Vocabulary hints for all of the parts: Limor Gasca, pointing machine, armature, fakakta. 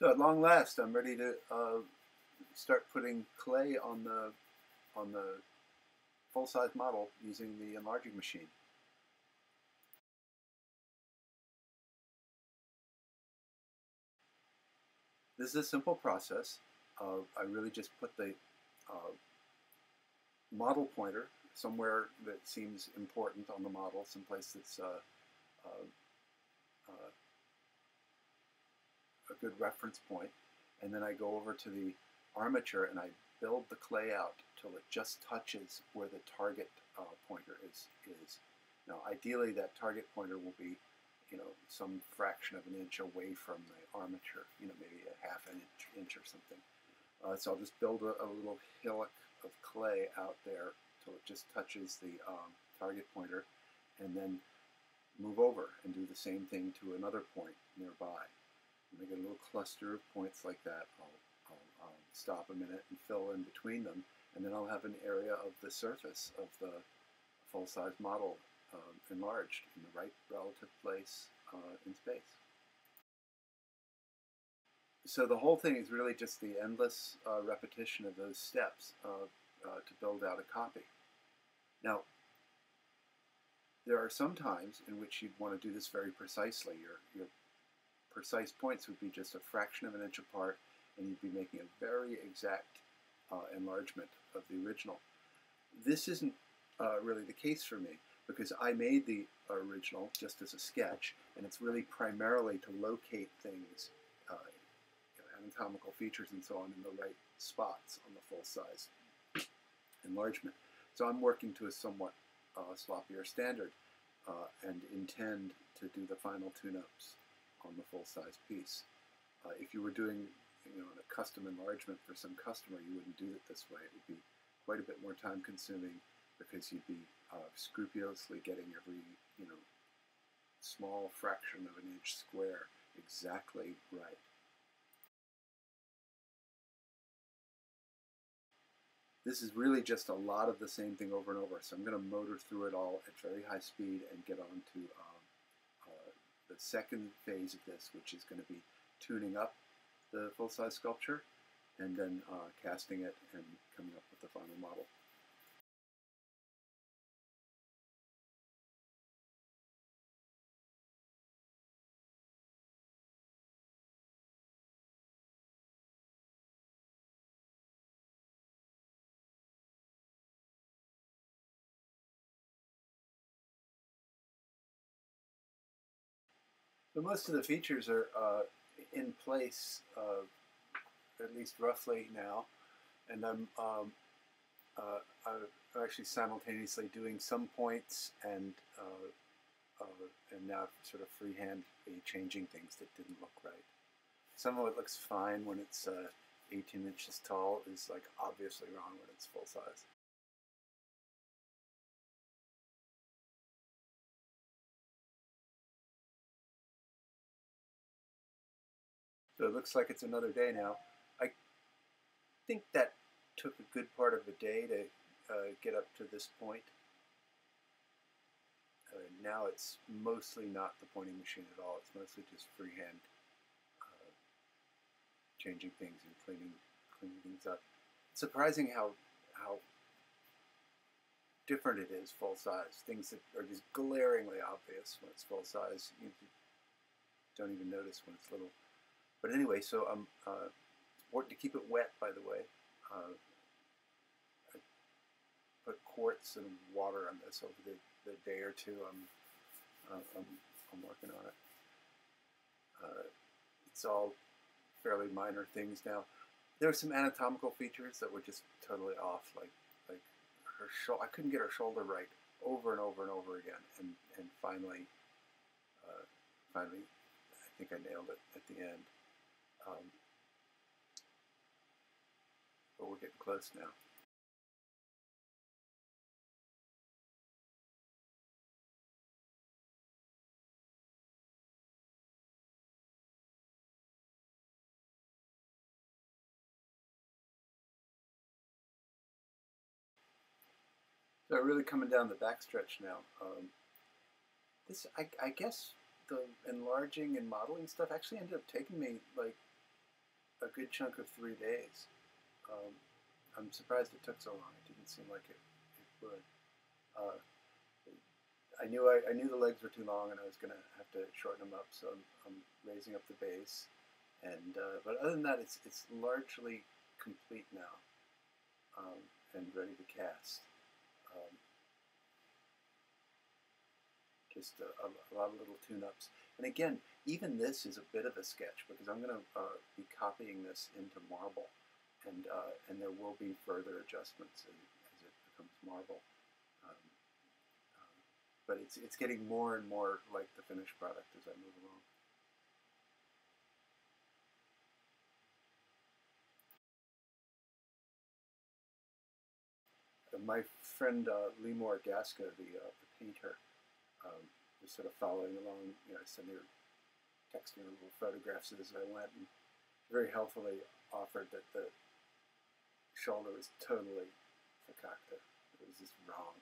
So at long last, I'm ready to start putting clay on the full-size model using the enlarging machine. This is a simple process. I really just put the model pointer somewhere that seems important on the model, someplace that's a good reference point, and then I go over to the armature and I build the clay out till it just touches where the target pointer is. Now, ideally, that target pointer will be, you know, some fraction of an inch away from the armature, you know, maybe a half an inch or something. So I'll just build a little hillock of clay out there till it just touches the target pointer, and then move over and do the same thing to another point nearby. When I get a little cluster of points like that, I'll stop a minute and fill in between them, and then I'll have an area of the surface of the full-size model enlarged in the right relative place in space. So the whole thing is really just the endless repetition of those steps to build out a copy. Now, there are some times in which you'd want to do this very precisely. Your precise points would be just a fraction of an inch apart, and you'd be making a very exact enlargement of the original. This isn't really the case for me, because I made the original just as a sketch, and it's really primarily to locate things, anatomical features and so on, in the right spots on the full-size enlargement. So I'm working to a somewhat sloppier standard and intend to do the final tune-ups on the full-size piece. If you were doing, you know, a custom enlargement for some customer, you wouldn't do it this way. It would be quite a bit more time-consuming, because you'd be scrupulously getting every, you know, small fraction of an inch square exactly right. This is really just a lot of the same thing over and over, so I'm going to motor through it all at very high speed and get on to the second phase of this, which is going to be tuning up the full-size sculpture and then casting it and coming up with the final model. So most of the features are in place, at least roughly now, and I'm actually simultaneously doing some points and now sort of freehand changing things that didn't look right. Some of it looks fine when it's 18 inches tall, is like obviously wrong when it's full size. So it looks like it's another day now. I think that took a good part of the day to get up to this point. Now it's mostly not the pointing machine at all. It's mostly just freehand changing things and cleaning things up. It's surprising how different it is full size. Things that are just glaringly obvious when it's full size, you don't even notice when it's little. But anyway, so I'm important to keep it wet, by the way. I put quartz and water on this over the day or two I'm working on it. It's all fairly minor things now. There were some anatomical features that were just totally off, like her shoulder. I couldn't get her shoulder right over and over and over again, and finally, I think I nailed it at the end. But we're getting close now. So really coming down the backstretch now. This, I guess, the enlarging and modeling stuff actually ended up taking me like a good chunk of 3 days. I'm surprised it took so long. It didn't seem like it would. I knew the legs were too long, and I was going to have to shorten them up, so I'm raising up the base. And but other than that, it's largely complete now, and ready to cast. Just a lot of little tune-ups. And again, even this is a bit of a sketch, because I'm going to be copying this into marble, and there will be further adjustments as it becomes marble. But it's getting more and more like the finished product as I move along. My friend Limor Gasca, the painter, was sort of following along. You know, I sent her, texting her little photographs of this as I went, and very helpfully offered that the shoulder was totally fakakta. It was just wrong,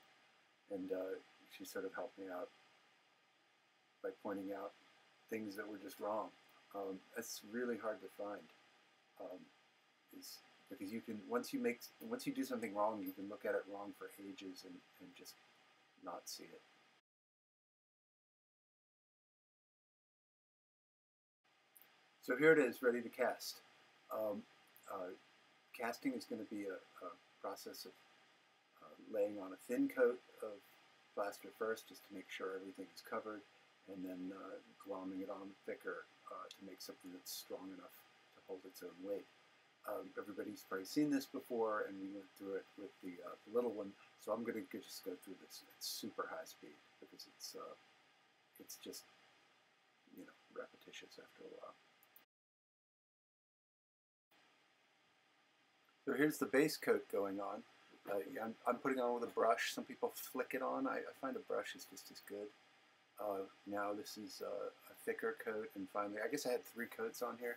and she sort of helped me out by pointing out things that were just wrong. That's really hard to find. Because you can, once you do something wrong, you can look at it wrong for ages and just not see it. So here it is, ready to cast. Casting is going to be a process of laying on a thin coat of plaster first, just to make sure everything is covered, and then glomming it on thicker to make something that's strong enough to hold its own weight. Everybody's probably seen this before, and we went through it with the little one, so I'm going to just go through this at super high speed, because it's just, you know, repetitious after a while. So here's the base coat going on. I'm putting on with a brush. Some people flick it on. I find a brush is just as good. Now this is a thicker coat, and finally, I guess I had 3 coats on here.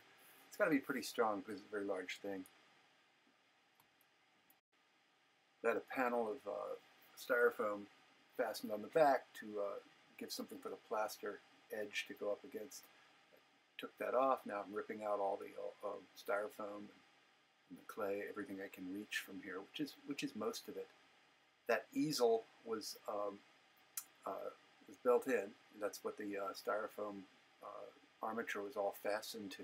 It's got to be pretty strong because it's a very large thing. I had a panel of styrofoam fastened on the back to give something for the plaster edge to go up against. I took that off. Now I'm ripping out all the styrofoam and the clay, everything I can reach from here, which is most of it. That easel was built in. That's what the styrofoam armature was all fastened to.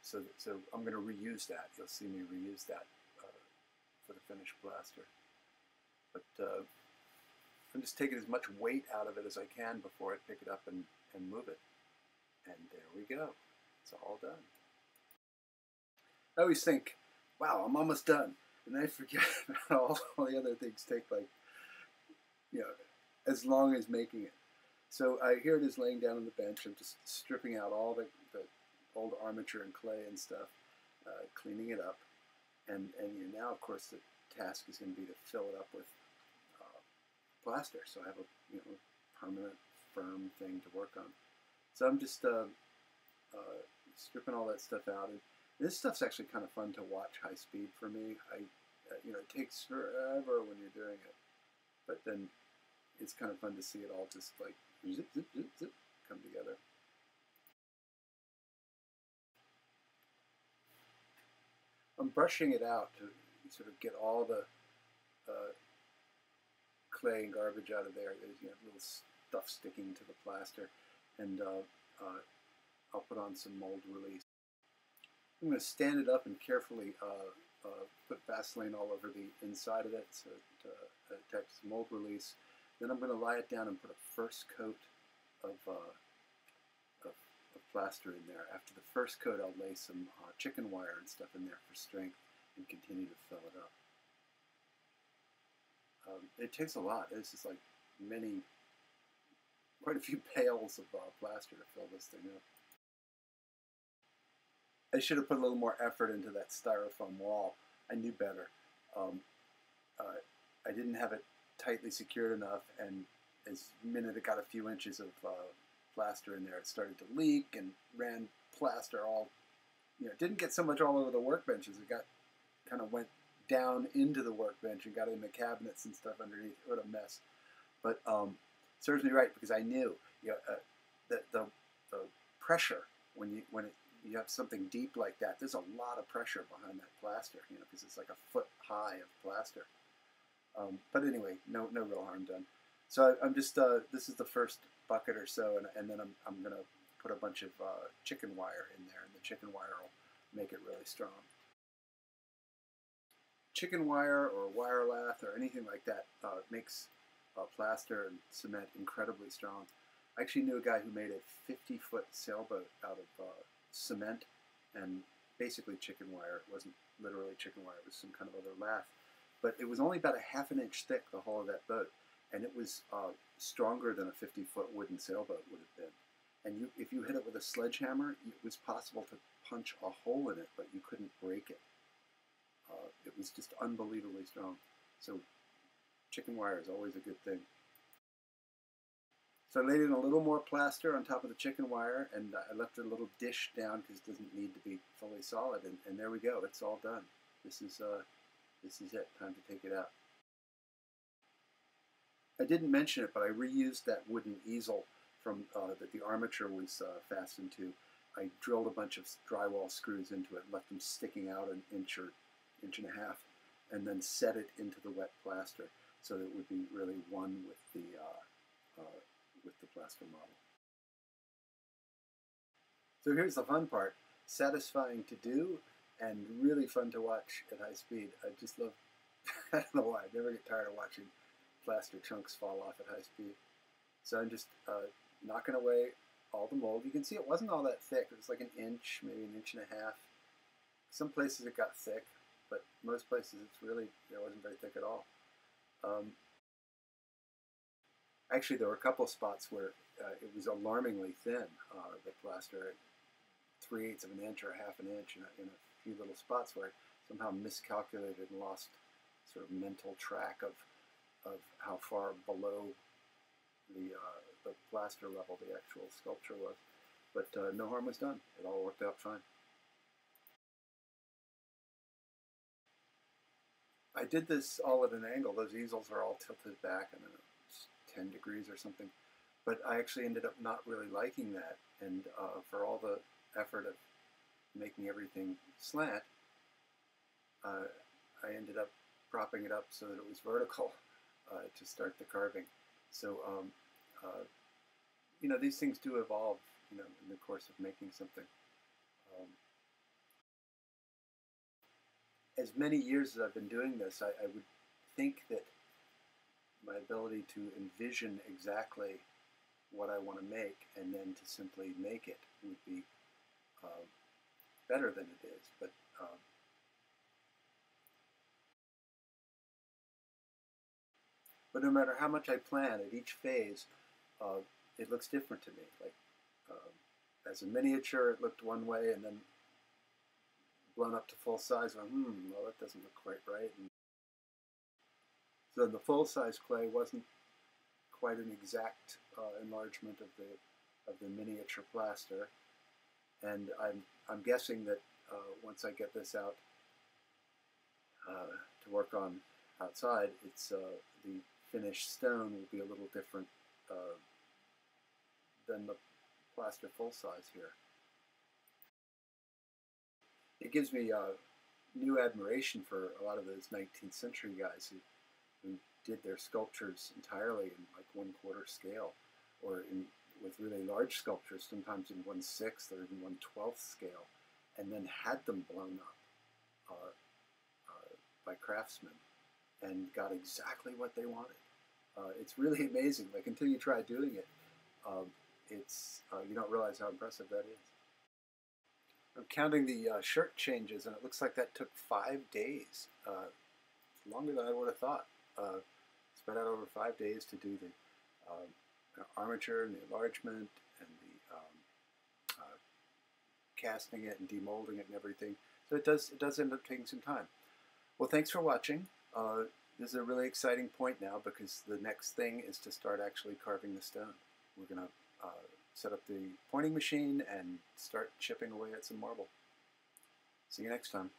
So I'm going to reuse that. You'll see me reuse that for the finished plaster. But I'm just taking as much weight out of it as I can before I pick it up and move it. And there we go. It's all done. I always think, wow, I'm almost done. And I forget about all the other things take, like, you know, as long as making it. So here it is laying down on the bench. I'm just stripping out all the old armature and clay and stuff, cleaning it up, and now of course the task is going to be to fill it up with plaster, so I have a permanent firm thing to work on. So I'm just stripping all that stuff out, and this stuff's actually kind of fun to watch high speed for me. It takes forever when you're doing it, but then it's kind of fun to see it all just like zip zip zip zip come together. I'm brushing it out to sort of get all the clay and garbage out of there. There's little stuff sticking to the plaster, and I'll put on some mold release. I'm going to stand it up and carefully put Vaseline all over the inside of it so it attacks the mold release. Then I'm going to lie it down and put a first coat of plaster in there. After the first coat, I'll lay some chicken wire and stuff in there for strength and continue to fill it up. It takes a lot. It's just like quite a few pails of plaster to fill this thing up. I should have put a little more effort into that styrofoam wall. I knew better. I didn't have it tightly secured enough, and as the minute it got a few inches of plaster in there, it started to leak and ran plaster all, it didn't get so much all over the workbenches. It kind of went down into the workbench and got in the cabinets and stuff underneath. What a mess. But serves me right, because I knew that the pressure when you when it you have something deep like that, there's a lot of pressure behind that plaster, you know, because it's like a foot high of plaster. But anyway, no real harm done. So I'm just, this is the first bucket or so, and then I'm going to put a bunch of chicken wire in there, and the chicken wire will make it really strong. Chicken wire or wire lath or anything like that makes plaster and cement incredibly strong. I actually knew a guy who made a 50-foot sailboat out of cement and basically chicken wire. It wasn't literally chicken wire, it was some kind of other lath. But it was only about a ½ inch thick, the whole of that boat, and it was stronger than a 50-foot wooden sailboat would have been. And if you hit it with a sledgehammer, it was possible to punch a hole in it, but you couldn't break it. It was just unbelievably strong. So chicken wire is always a good thing. So I laid in a little more plaster on top of the chicken wire, and I left a little dish down because it doesn't need to be fully solid. And there we go. It's all done. This is it. Time to take it out. I didn't mention it, but I reused that wooden easel from that the armature was fastened to. I drilled a bunch of drywall screws into it, left them sticking out an inch or inch and a half, and then set it into the wet plaster so that it would be really one with the plaster model. So here's the fun part: satisfying to do and really fun to watch at high speed. I just love. I don't know why. I never get tired of watching plaster chunks fall off at high speed. So I'm just knocking away all the mold. You can see it wasn't all that thick. It was like an inch, maybe an inch and a half. Some places it got thick, but most places it's really, it wasn't very thick at all. Actually, there were a couple spots where it was alarmingly thin, the plaster, 3/8 of an inch or ½ an inch in a few little spots where I somehow miscalculated and lost sort of mental track of how far below the plaster level the actual sculpture was, but no harm was done. It all worked out fine. I did this all at an angle. Those easels are all tilted back, I don't know, 10 degrees or something, but I actually ended up not really liking that, and for all the effort of making everything slant, I ended up propping it up so that it was vertical to start the carving. So, you know, these things do evolve, you know, in the course of making something. As many years as I've been doing this, I would think that my ability to envision exactly what I want to make and then to simply make it would be better than it is. But But no matter how much I plan, at each phase, it looks different to me. Like as a miniature, it looked one way, and then blown up to full size, went, well, that doesn't look quite right. And so the full-size clay wasn't quite an exact enlargement of the miniature plaster. And I'm guessing that once I get this out to work on outside, it's the finished stone will be a little different than the plaster full size here. It gives me new admiration for a lot of those 19th century guys who did their sculptures entirely in like 1/4 scale, or with really large sculptures, sometimes in 1/6 or even 1/12 scale, and then had them blown up by craftsmen and got exactly what they wanted. It's really amazing. Like, until you try doing it, you don't realize how impressive that is. I'm counting the shirt changes, and it looks like that took 5 days. Longer than I would have thought. Spread out over 5 days to do the armature and the enlargement and the casting it and demolding it and everything. So it does end up taking some time. Well, thanks for watching. This is a really exciting point now, because the next thing is to start actually carving the stone. We're going to set up the pointing machine and start chipping away at some marble. See you next time.